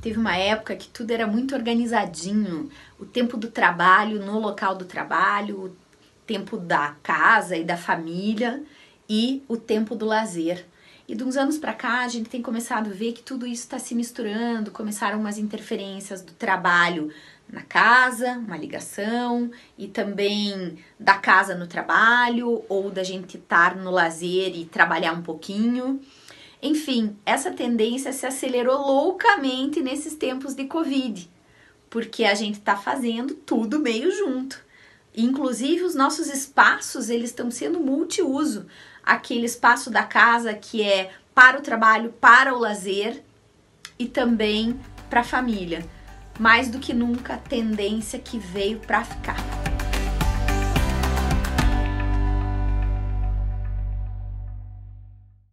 Teve uma época que tudo era muito organizadinho, o tempo do trabalho no local do trabalho, o tempo da casa e da família e o tempo do lazer. E de uns anos pra cá a gente tem começado a ver que tudo isso está se misturando, começaram umas interferências do trabalho na casa, uma ligação, e também da casa no trabalho, ou da gente estar no lazer e trabalhar um pouquinho. Enfim, essa tendência se acelerou loucamente nesses tempos de Covid, porque a gente está fazendo tudo meio junto. Inclusive, os nossos espaços, eles estão sendo multiuso. Aquele espaço da casa que é para o trabalho, para o lazer e também para a família. Mais do que nunca, tendência que veio para ficar.